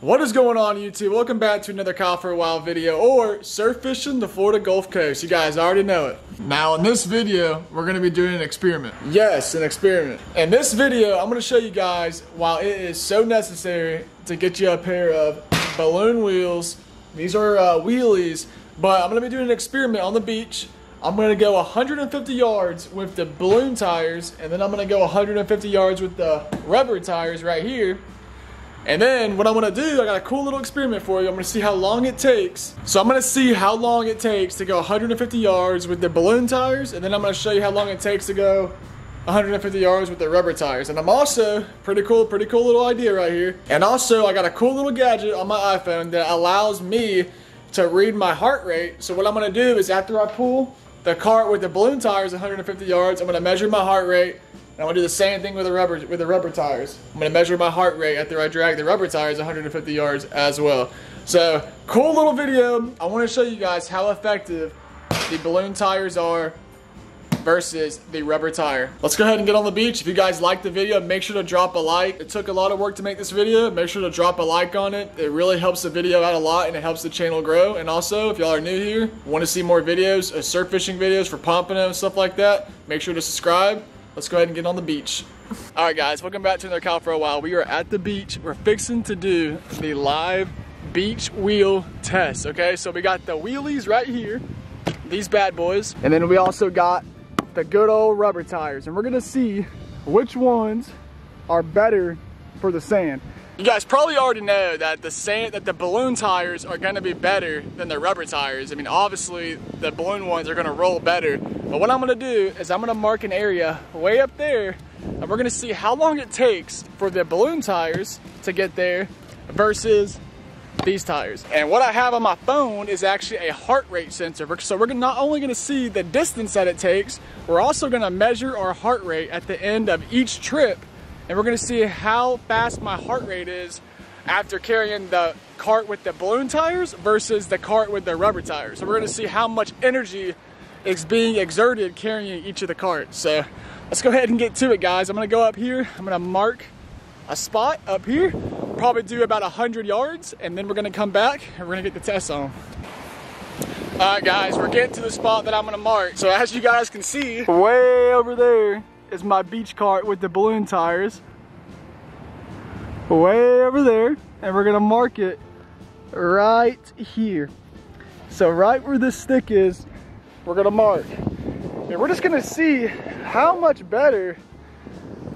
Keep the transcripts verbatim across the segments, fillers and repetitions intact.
What is going on, YouTube? Welcome back to another Kyle for a While video, or surf fishing the Florida Gulf Coast. You guys already know it. Now in this video, we're gonna be doing an experiment. Yes, an experiment. In this video, I'm gonna show you guys why it is so necessary to get you a pair of balloon wheels. These are uh, Wheeleez, but I'm gonna be doing an experiment on the beach. I'm gonna go one hundred fifty yards with the balloon tires, and then I'm gonna go one hundred fifty yards with the rubber tires right here. And then what I'm gonna do, I got a cool little experiment for you. I'm gonna see how long it takes. So I'm gonna see how long it takes to go one hundred fifty yards with the balloon tires, and then I'm gonna show you how long it takes to go one hundred fifty yards with the rubber tires. And I'm also, pretty cool, pretty cool little idea right here. And also I got a cool little gadget on my iPhone that allows me to read my heart rate. So what I'm gonna do is after I pull the cart with the balloon tires one hundred fifty yards, I'm gonna measure my heart rate. I'm gonna do the same thing with the rubber with the rubber tires. I'm gonna measure my heart rate after I drag the rubber tires one hundred fifty yards as well. So cool little video. I want to show you guys how effective the balloon tires are versus the rubber tire. Let's go ahead and get on the beach. If you guys liked the video, make sure to drop a like. It took a lot of work to make this video. Make sure to drop a like on it. It really helps the video out a lot, and it helps the channel grow. And also, if y'all are new here, want to see more videos, uh, surf fishing videos for Pompano and stuff like that, make sure to subscribe. Let's go ahead and get on the beach. All right, guys, welcome back to another Kyle for a While. We are at the beach. We're fixing to do the live beach wheel test, okay? So we got the Wheeleez right here, these bad boys. And then we also got the good old rubber tires. And we're gonna see which ones are better for the sand. You guys probably already know that the sand, that the balloon tires are gonna be better than the rubber tires. I mean, obviously the balloon ones are gonna roll better. But what I'm gonna do is I'm gonna mark an area way up there, and we're gonna see how long it takes for the balloon tires to get there versus these tires. And what I have on my phone is actually a heart rate sensor. So we're not only gonna see the distance that it takes, we're also gonna measure our heart rate at the end of each trip. And we're gonna see how fast my heart rate is after carrying the cart with the balloon tires versus the cart with the rubber tires. So we're gonna see how much energy is being exerted carrying each of the carts. So let's go ahead and get to it, guys. I'm gonna go up here. I'm gonna mark a spot up here, probably do about one hundred yards, and then we're gonna come back and we're gonna get the test on. All right, guys, we're getting to the spot that I'm gonna mark. So as you guys can see, way over there is my beach cart with the balloon tires. Way over there, and we're gonna mark it right here. So right where this stick is, we're gonna mark. And we're just gonna see how much better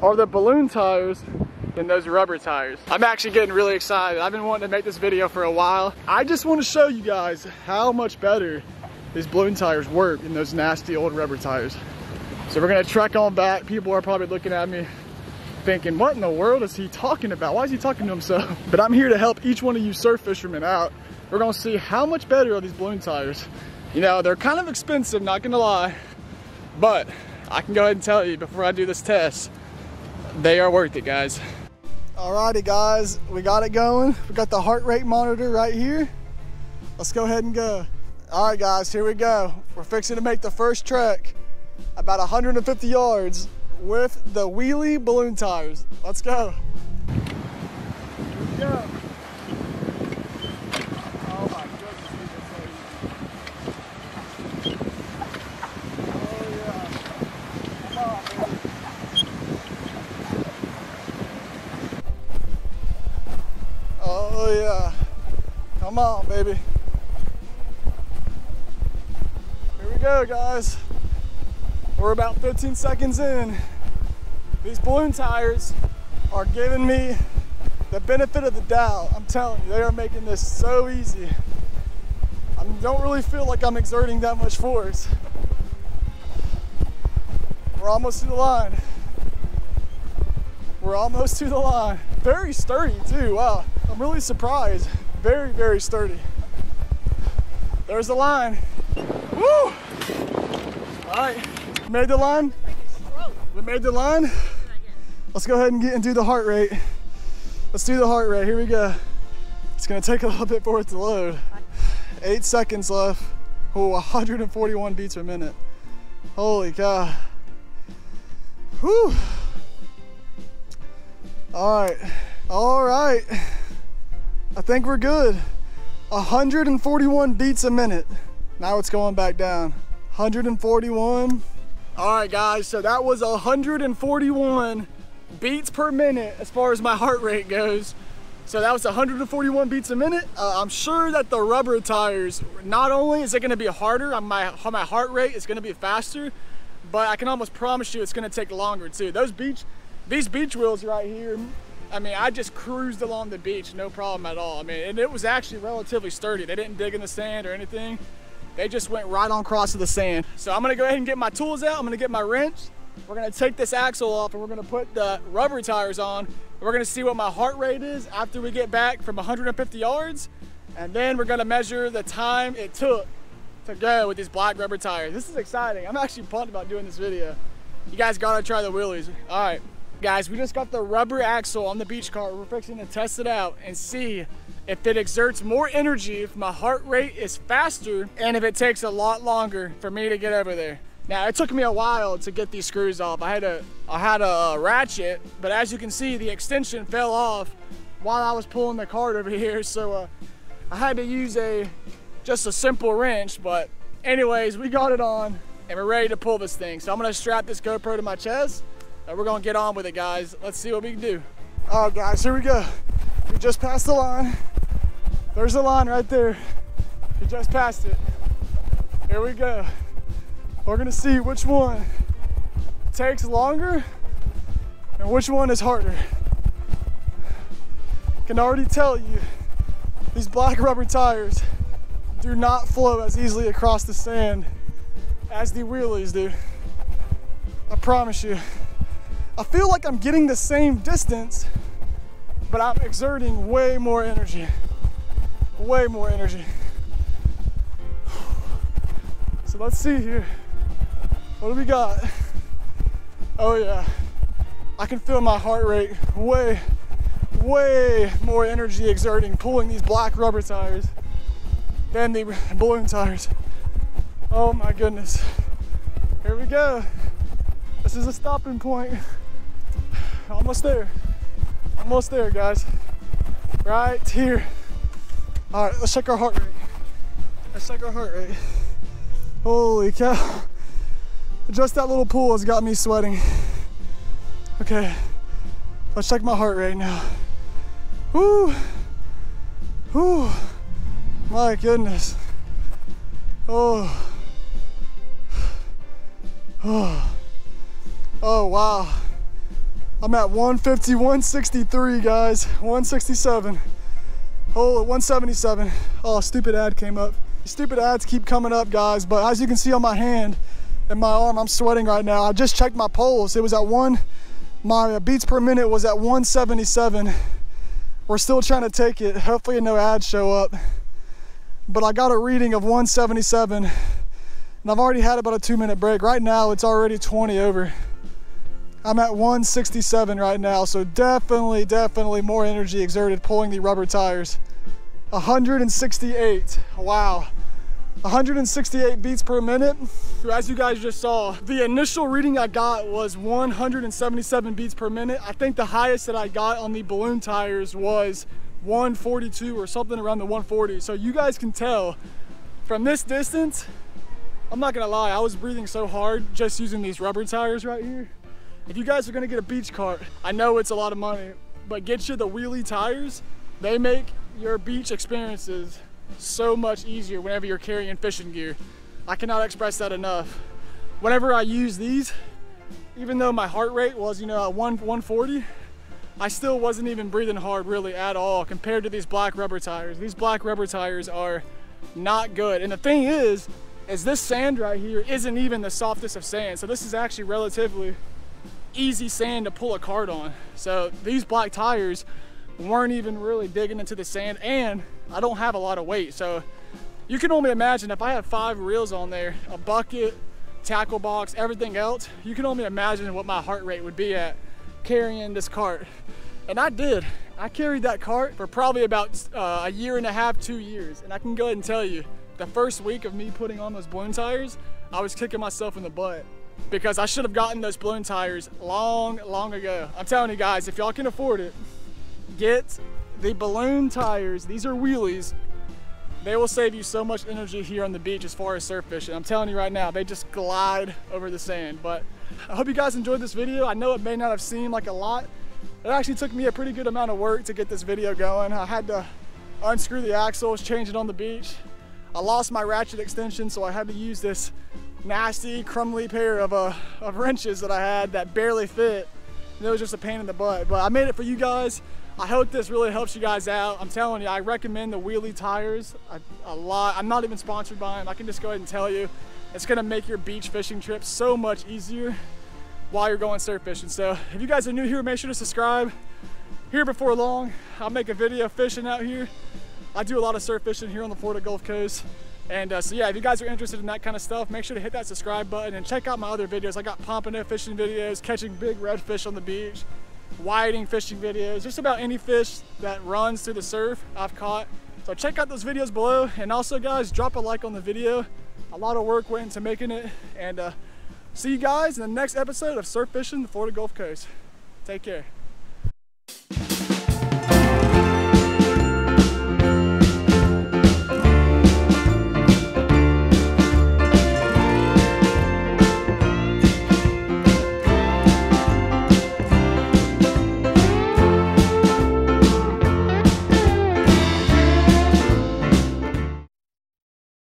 are the balloon tires than those rubber tires. I'm actually getting really excited. I've been wanting to make this video for a while. I just wanna show you guys how much better these balloon tires work than those nasty old rubber tires. So we're gonna trek on back. People are probably looking at me thinking, what in the world is he talking about? Why is he talking to himself? But I'm here to help each one of you surf fishermen out. We're gonna see how much better are these balloon tires. You know, they're kind of expensive, not gonna lie, but I can go ahead and tell you before I do this test, they are worth it, guys. Alrighty, guys, we got it going. We got the heart rate monitor right here. Let's go ahead and go. All right, guys, here we go. We're fixing to make the first trek, about one hundred fifty yards with the Wheeleez balloon tires. Let's go. Here we go. Oh my goodness. Oh yeah, come on, baby. Here we go, guys. We're about fifteen seconds in. These balloon tires are giving me the benefit of the doubt. I'm telling you, they are making this so easy. I don't really feel like I'm exerting that much force. We're almost to the line. We're almost to the line. Very sturdy too, wow. I'm really surprised. Very, very sturdy. There's the line. Woo! All right, made the line. We made the line. Let's go ahead and get and do the heart rate. Let's do the heart rate, here we go. It's gonna take a little bit for it to load. Eight seconds left. Oh, one hundred forty-one beats per minute. Holy cow. Whew. All right, all right. I think we're good. one hundred forty-one beats a minute. Now it's going back down. one hundred forty-one. All right, guys, so that was one hundred forty-one beats per minute as far as my heart rate goes. So that was one hundred forty-one beats a minute. Uh, I'm sure that the rubber tires, not only is it gonna be harder, on my, on my heart rate is gonna be faster, but I can almost promise you it's gonna take longer too. Those beach, these beach wheels right here, I mean, I just cruised along the beach, no problem at all. I mean, and it was actually relatively sturdy. They didn't dig in the sand or anything. They just went right on across to the sand. So I'm gonna go ahead and get my tools out. I'm gonna get my wrench. We're gonna take this axle off and we're gonna put the rubber tires on. We're gonna see what my heart rate is after we get back from one hundred fifty yards. And then we're gonna measure the time it took to go with these black rubber tires. This is exciting. I'm actually pumped about doing this video. You guys gotta try the Wheeleez. All right, guys, we just got the rubber axle on the beach cart. We're fixing to test it out and see if it exerts more energy, if my heart rate is faster, and if it takes a lot longer for me to get over there. Now, it took me a while to get these screws off. I had a, I had a uh, ratchet, but as you can see, the extension fell off while I was pulling the cart over here. So uh, I had to use a, just a simple wrench. But anyways, we got it on and we're ready to pull this thing. So I'm gonna strap this GoPro to my chest and we're gonna get on with it, guys. Let's see what we can do. All right, guys, here we go. We just passed the line. There's the line right there. We just passed it. Here we go. We're gonna see which one takes longer and which one is harder. I can already tell you, these black rubber tires do not flow as easily across the sand as the Wheeleez do. I promise you. I feel like I'm getting the same distance, but I'm exerting way more energy, way more energy. So let's see here. What do we got? Oh yeah, I can feel my heart rate way, way more energy exerting pulling these black rubber tires than the balloon tires. Oh my goodness. Here we go. This is a stopping point. Almost there. Almost there, guys. Right here. All right, let's check our heart rate. Let's check our heart rate. Holy cow. Just that little pool has got me sweating. Okay, let's check my heart rate now. Woo, woo, my goodness. Oh, oh, oh wow. I'm at one fifty, one sixty-three, guys, one sixty-seven. Oh, one seventy-seven. Oh, stupid ad came up. Stupid ads keep coming up, guys, but as you can see on my hand, and my arm, I'm sweating right now. I just checked my pulse. It was at one, my beats per minute was at one seventy-seven. We're still trying to take it. Hopefully no ads show up. But I got a reading of one seventy-seven and I've already had about a two minute break. Right now it's already twenty over. I'm at one sixty-seven right now. So definitely, definitely more energy exerted pulling the rubber tires. one sixty-eight, wow. one sixty-eight beats per minute. So as you guys just saw, the initial reading I got was one seventy-seven beats per minute. I think the highest that I got on the balloon tires was one forty-two or something around the one forty. So you guys can tell from this distance, I'm not gonna lie, I was breathing so hard just using these rubber tires right here. If you guys are gonna get a beach cart, I know it's a lot of money, but get you the Wheeleez tires. They make your beach experiences so much easier whenever you're carrying fishing gear. I cannot express that enough. Whenever I use these, even though my heart rate was, you know, at one forty, I still wasn't even breathing hard really at all compared to these black rubber tires. These black rubber tires are not good. And the thing is, is this sand right here isn't even the softest of sand. So this is actually relatively easy sand to pull a cart on. So these black tires weren't even really digging into the sand, and I don't have a lot of weight. So you can only imagine if I had five reels on there, a bucket, tackle box, everything else, you can only imagine what my heart rate would be at carrying this cart. And I did. I carried that cart for probably about uh, a year and a half, two years. And I can go ahead and tell you, the first week of me putting on those balloon tires, I was kicking myself in the butt because I should have gotten those balloon tires long, long ago. I'm telling you guys, if y'all can afford it, get the balloon tires, these are Wheeleez. They will save you so much energy here on the beach as far as surf fishing. I'm telling you right now, they just glide over the sand. But I hope you guys enjoyed this video. I know it may not have seemed like a lot. It actually took me a pretty good amount of work to get this video going. I had to unscrew the axles, change it on the beach. I lost my ratchet extension, so I had to use this nasty, crumbly pair of, uh, of wrenches that I had that barely fit. And it was just a pain in the butt. But I made it for you guys. I hope this really helps you guys out. I'm telling you, I recommend the Wheeleez tires a, a lot. I'm not even sponsored by them. I can just go ahead and tell you, it's gonna make your beach fishing trip so much easier while you're going surf fishing. So if you guys are new here, make sure to subscribe. Here before long, I'll make a video fishing out here. I do a lot of surf fishing here on the Florida Gulf Coast. And uh, so yeah, if you guys are interested in that kind of stuff, make sure to hit that subscribe button and check out my other videos. I got pompano fishing videos, catching big redfish on the beach, whiting fishing videos, just about any fish that runs through the surf I've caught. So check out those videos below, and also guys, drop a like on the video. A lot of work went into making it, and uh, see you guys in the next episode of Surf Fishing the Florida Gulf Coast. Take care.